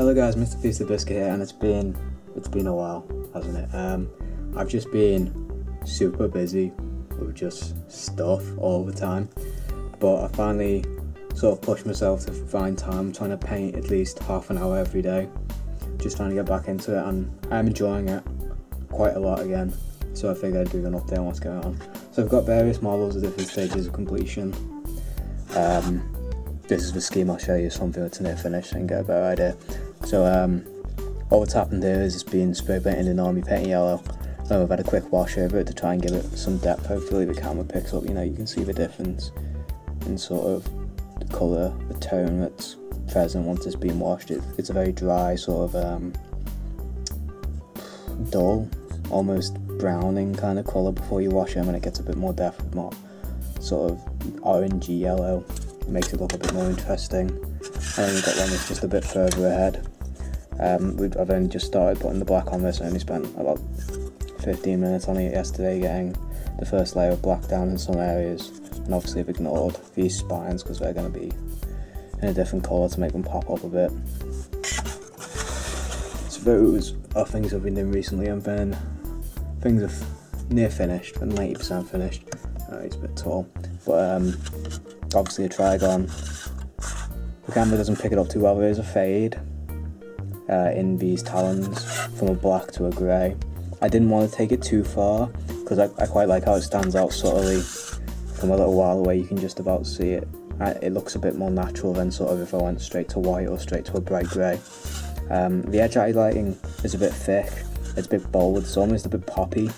Hello guys, Mr. Beastly Biscuit here, and it's been a while, hasn't it? I've just been super busy with just stuff all the time, but I finally sort of pushed myself to find time. I'm trying to paint at least half an hour every day, just trying to get back into it, and I'm enjoying it quite a lot again, so I figured I'd do an update on what's going on. So I've got various models at different stages of completion. This is the scheme. I'll show you something that's near finished and get a better idea. So all that's happened here is it's been spray painted in army paint yellow, and we've had a quick wash over it to try and give it some depth. Hopefully the camera picks up, you know, you can see the difference in sort of the colour, the tone that's present once it's been washed. It's a very dry sort of dull, almost browning kind of colour before you wash it, and it gets a bit more depth, more sort of orangey yellow. It makes it look a bit more interesting. And then we've got one that's just a bit further ahead. I've only just started putting the black on this. I only spent about 15 minutes on it yesterday, getting the first layer of black down in some areas, and obviously I've ignored these spines because they're going to be in a different colour to make them pop up a bit. So those are things I've been doing recently, and then things are near finished and 90% finished. It's a bit tall, but obviously a Trygon. The camera doesn't pick it up too well. There's a fade in these talons from a black to a grey. I didn't want to take it too far because I quite like how it stands out subtly from a little while away. You can just about see it. It looks a bit more natural than sort of if I went straight to white or straight to a bright grey. The edge highlighting is a bit thick. It's a bit bold. It's almost a bit poppy.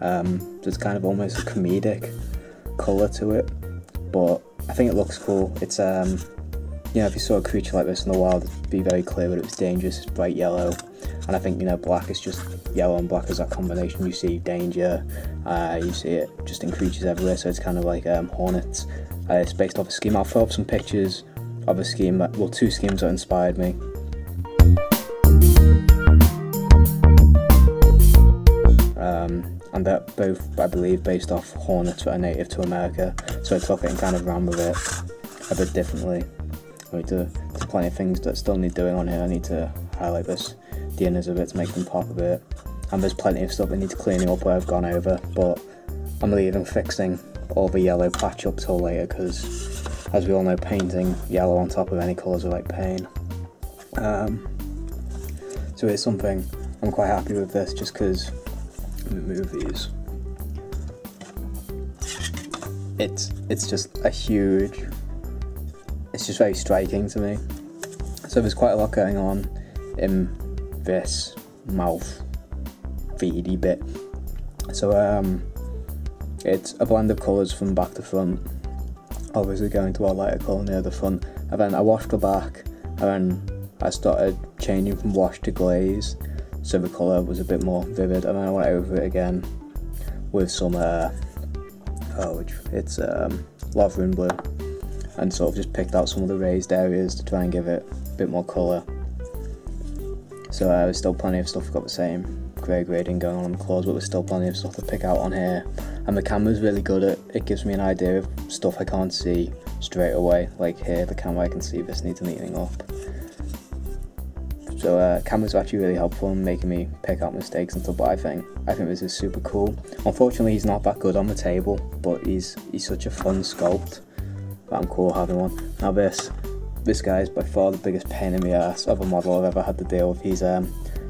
So it's kind of almost a comedic colour to it, but I think it looks cool. It's you know, if you saw a creature like this in the wild, it'd be very clear that it was dangerous. It's bright yellow, and I think, you know, black is just yellow and black is that combination. You see danger, you see it just in creatures everywhere. So it's kind of like hornets. It's based off a scheme. I'll throw up some pictures of a scheme that, well, two schemes that inspired me. And that both, I believe, based off hornets that are native to America, so I took it and kind of ran with it a bit differently. I need to, there's plenty of things that still need doing on here. I need to highlight this, the inners of it, to make them pop a bit, and there's plenty of stuff that needs cleaning up where I've gone over, but I'm leaving fixing all the yellow patch up till later, because as we all know, painting yellow on top of any colours are like pain. So it's something I'm quite happy with this, just because move these. It's just a huge, it's just very striking to me. So there's quite a lot going on in this mouth feedy bit. So it's a blend of colours from back to front, obviously going to a lighter colour near the front, and then I washed the back, and then I started changing from wash to glaze, so the colour was a bit more vivid, and then I went over it again with some Lavrin blue, and sort of just picked out some of the raised areas to try and give it a bit more colour. So there's still plenty of stuff, got the same grey grading going on the claws, but there's still plenty of stuff to pick out on here, and the camera's really good at it. Gives me an idea of stuff I can't see straight away, like here the camera, I can see this needs neatening up. So cameras are actually really helpful in making me pick out mistakes and stuff, but I think this is super cool. Unfortunately, he's not that good on the table, but he's such a fun sculpt that I'm cool having one. Now this guy is by far the biggest pain in the ass of a model I've ever had to deal with. He's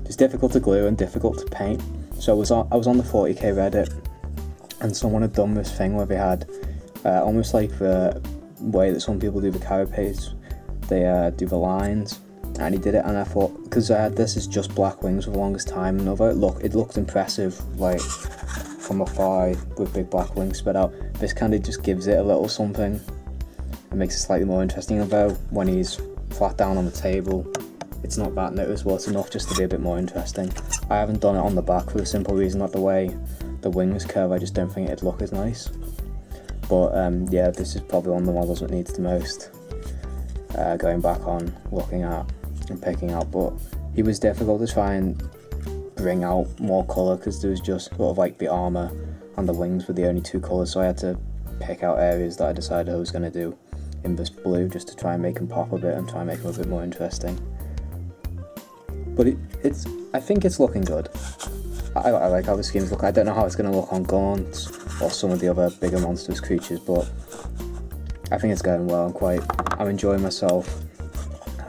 just difficult to glue and difficult to paint. So I was on the 40k Reddit, and someone had done this thing where they had almost like the way that some people do the carapace, they do the lines. And he did it, and I thought, because I had this is just black wings for the longest time, and although it looked impressive, like from afar with big black wings spread out, this kind of just gives it a little something and makes it slightly more interesting. Although when he's flat down on the table, it's not that noticeable. It's enough just to be a bit more interesting. I haven't done it on the back for the simple reason that the way the wings curve, I just don't think it'd look as nice. But yeah, this is probably one of the models that needs the most going back on, looking at and picking out, but he was difficult to try and bring out more colour, because there was just sort of like the armour and the wings were the only two colours, so I had to pick out areas that I decided I was going to do in this blue, just to try and make them pop a bit and try and make them a bit more interesting. but it's I think it's looking good. I like how the schemes look. I don't know how it's going to look on Gaunt or some of the other bigger monstrous creatures, but I think it's going well. I'm enjoying myself, but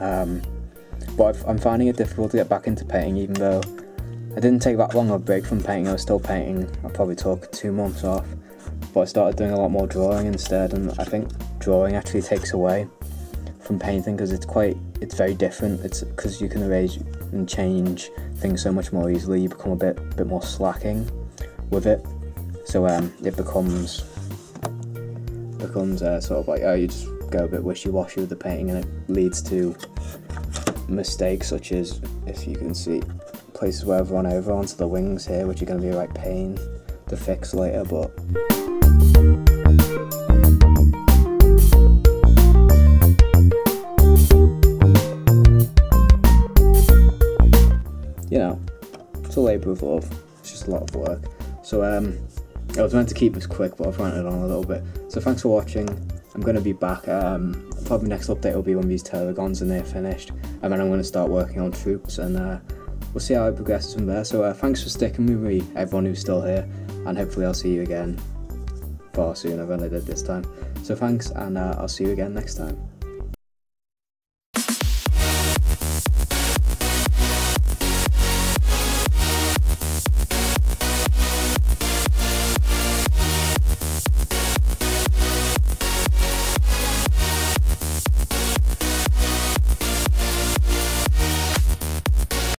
I'm finding it difficult to get back into painting, even though I didn't take that long of a break from painting. I was still painting. I probably took 2 months off, but I started doing a lot more drawing instead, and I think drawing actually takes away from painting because it's very different. It's because you can erase and change things so much more easily. You become a bit more slacking with it, so it becomes sort of like, oh, you just go a bit wishy-washy with the painting, and it leads to mistakes such as, if you can see, places where I've run over onto the wings here, which are going to be a right pain to fix later, but you know, it's a labour of love. It's just a lot of work. So I was meant to keep this quick, but I've ranted on a little bit. So thanks for watching. I'm going to be back. Probably next update will be when these terragons and they're finished, and then I'm going to start working on troops, and we'll see how it progresses from there. So thanks for sticking with me, everyone who's still here, and hopefully I'll see you again far sooner than I did this time. So thanks, and I'll see you again next time.